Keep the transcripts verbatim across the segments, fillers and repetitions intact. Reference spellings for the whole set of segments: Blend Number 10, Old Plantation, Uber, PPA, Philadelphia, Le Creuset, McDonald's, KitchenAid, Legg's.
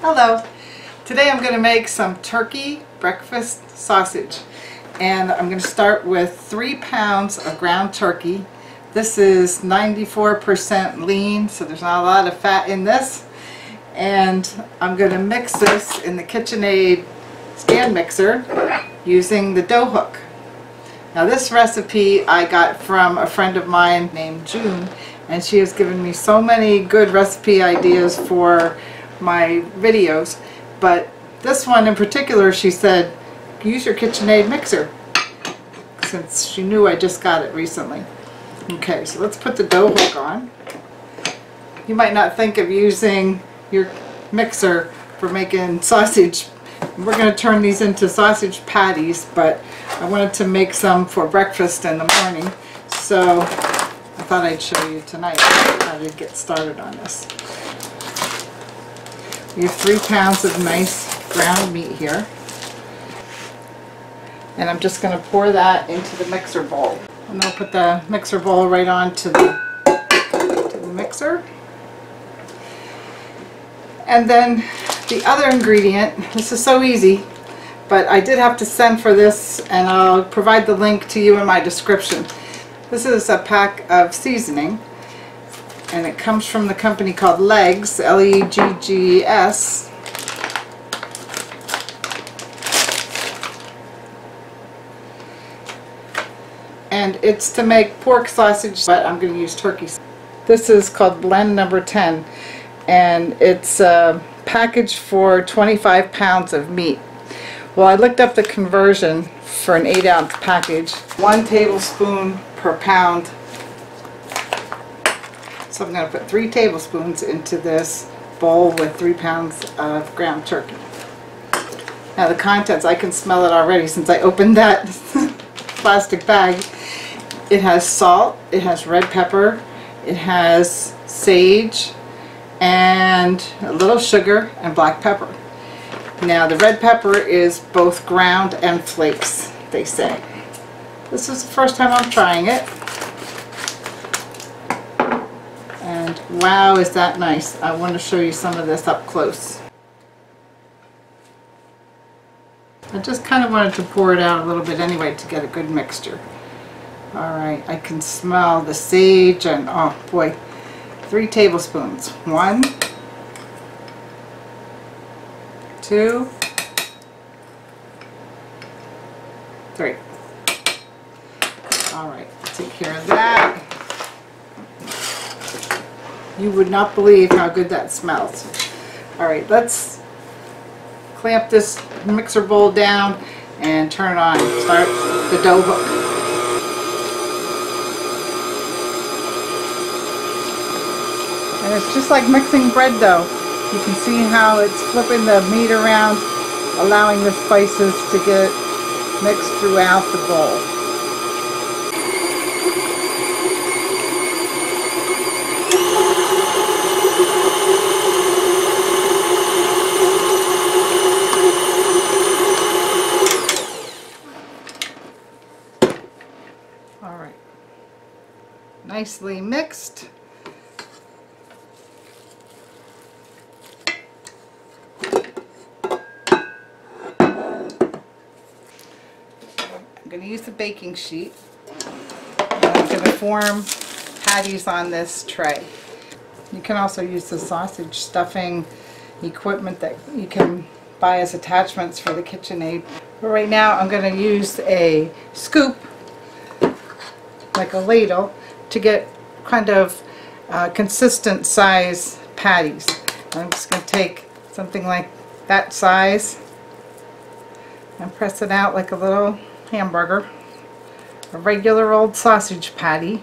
Hello. Today I'm going to make some turkey breakfast sausage, and I'm going to start with three pounds of ground turkey. This is ninety-four percent lean, so there's not a lot of fat in this, and I'm going to mix this in the KitchenAid stand mixer using the dough hook. Now this recipe I got from a friend of mine named June, and she has given me so many good recipe ideas for my videos, but this one in particular she said use your KitchenAid mixer, since she knew I just got it recently. Okay, so let's put the dough hook on. You might not think of using your mixer for making sausage. We're going to turn these into sausage patties, but I wanted to make some for breakfast in the morning, so I thought I'd show you tonight how to get started on this. You have three pounds of nice ground meat here, and I'm just going to pour that into the mixer bowl. And I'll put the mixer bowl right onto the, to the mixer. And then the other ingredient, this is so easy, but I did have to send for this, and I'll provide the link to you in my description. This is a pack of seasoning, and it comes from the company called Legg's, L E G G S. And it's to make pork sausage, but I'm going to use turkey. This is called Blend Number ten, and it's a package for twenty-five pounds of meat. Well, I looked up the conversion for an eight ounce package. One tablespoon per pound. So I'm going to put three tablespoons into this bowl with three pounds of ground turkey. Now the contents, I can smell it already since I opened that plastic bag. It has salt, it has red pepper, it has sage, and a little sugar and black pepper. Now the red pepper is both ground and flakes, they say. This is the first time I'm trying it. And wow, is that nice. I want to show you some of this up close. I just kind of wanted to pour it out a little bit anyway to get a good mixture. Alright, I can smell the sage, and oh boy, three tablespoons. One, two, three. Alright, take care of that. You would not believe how good that smells. Alright, let's clamp this mixer bowl down and turn it on. Start the dough hook. And it's just like mixing bread dough. You can see how it's flipping the meat around, allowing the spices to get mixed throughout the bowl. Nicely mixed. I'm going to use the baking sheet. I'm going to form patties on this tray. You can also use the sausage stuffing equipment that you can buy as attachments for the KitchenAid. But right now I'm going to use a scoop, like a ladle, to get kind of uh, consistent size patties. I'm just going to take something like that size and press it out like a little hamburger, a regular old sausage patty.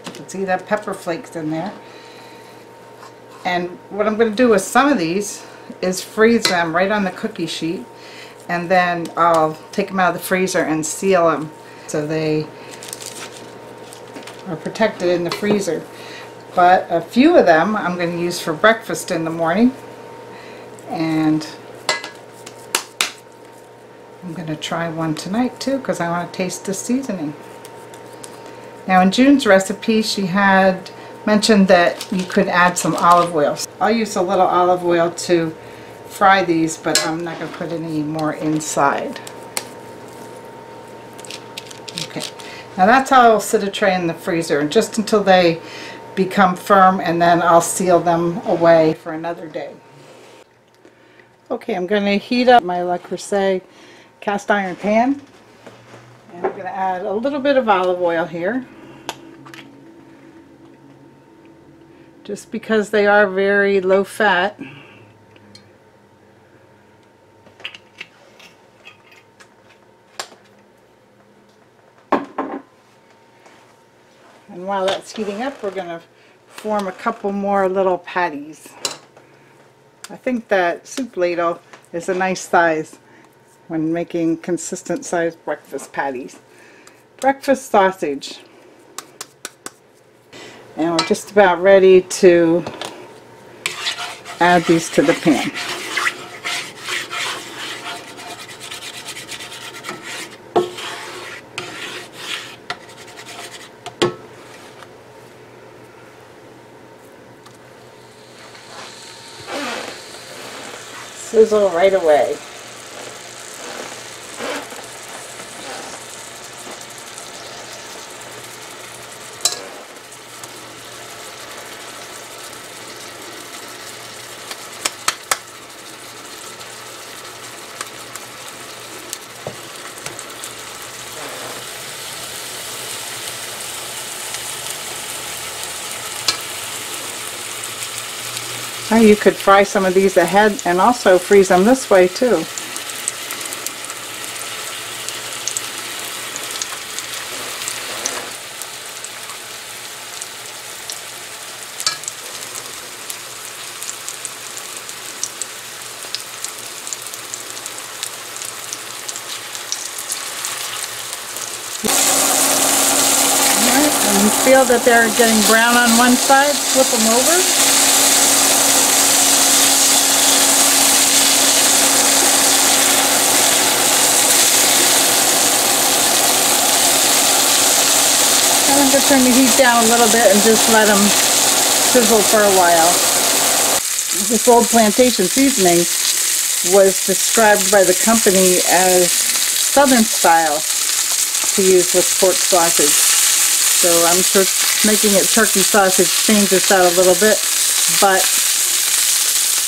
You can see that pepper flakes in there. And what I'm going to do with some of these is freeze them right on the cookie sheet, and then I'll take them out of the freezer and seal them so they are protected in the freezer. But a few of them I'm going to use for breakfast in the morning, and I'm going to try one tonight too, because I want to taste the seasoning. Now in June's recipe she had mentioned that you could add some olive oil. I'll use a little olive oil to fry these, but I'm not going to put any more inside. Okay, now that's how I'll sit a tray in the freezer, just until they become firm, and then I'll seal them away for another day. Okay, I'm going to heat up my Le Creuset cast iron pan, and I'm going to add a little bit of olive oil here, just because they are very low fat. And while that's heating up, we're going to form a couple more little patties. I think that soup ladle is a nice size when making consistent sized breakfast patties. Breakfast sausage. And we're just about ready to add these to the pan. Sizzle right away. You could fry some of these ahead and also freeze them this way too. All right, and you feel that they're getting brown on one side, flip them over. I'm going to turn the heat down a little bit and just let them sizzle for a while. This Old Plantation seasoning was described by the company as Southern style to use with pork sausage. So I'm sure making it turkey sausage changes that a little bit, but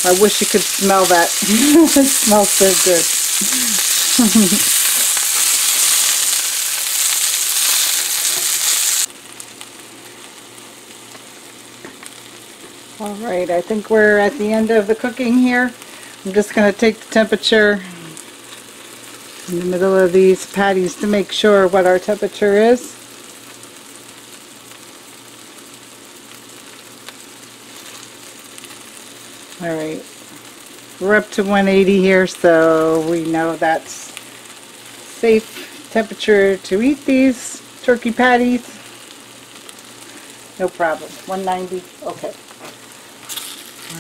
I wish you could smell that. It smells so good. All right, I think we're at the end of the cooking here. I'm just going to take the temperature in the middle of these patties to make sure what our temperature is. All right, we're up to one eighty here, so we know that's safe temperature to eat these turkey patties. No problem, one ninety, okay.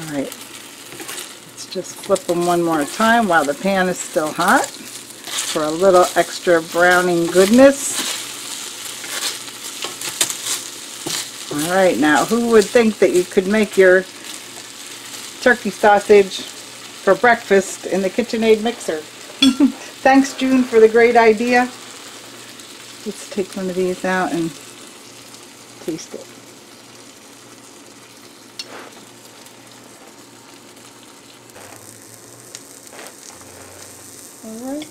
Alright, let's just flip them one more time while the pan is still hot for a little extra browning goodness. Alright, now who would think that you could make your turkey sausage for breakfast in the KitchenAid mixer? Thanks, June, for the great idea. Let's take one of these out and taste it. Alright.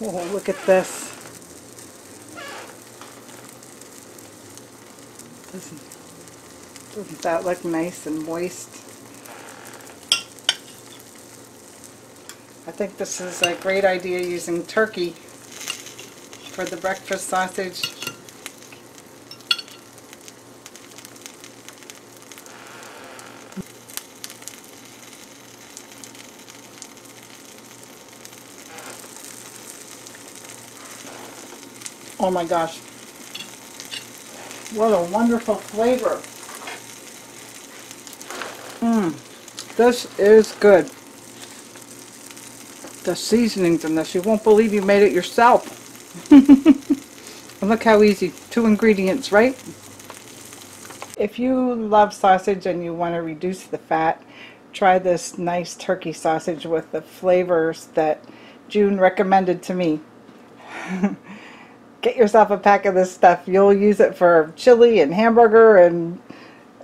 Oh, look at this. Doesn't, doesn't that look nice and moist? I think this is a great idea, using turkey for the breakfast sausage. Oh my gosh, what a wonderful flavor. Mmm, this is good. The seasonings in this, you won't believe you made it yourself. And look how easy, two ingredients, right? If you love sausage and you want to reduce the fat, try this nice turkey sausage with the flavors that June recommended to me. Get yourself a pack of this stuff. You'll use it for chili and hamburger and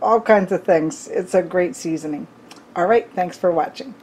all kinds of things. It's a great seasoning. All right, thanks for watching.